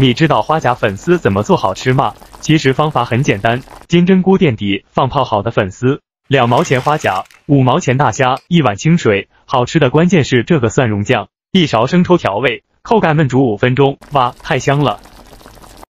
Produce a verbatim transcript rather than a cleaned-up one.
你知道花甲粉丝怎么做好吃吗？其实方法很简单，金针菇垫底，放泡好的粉丝，两毛钱花甲，五毛钱大虾，一碗清水。好吃的关键是这个蒜蓉酱，一勺生抽调味，扣盖焖煮五分钟，哇，太香了！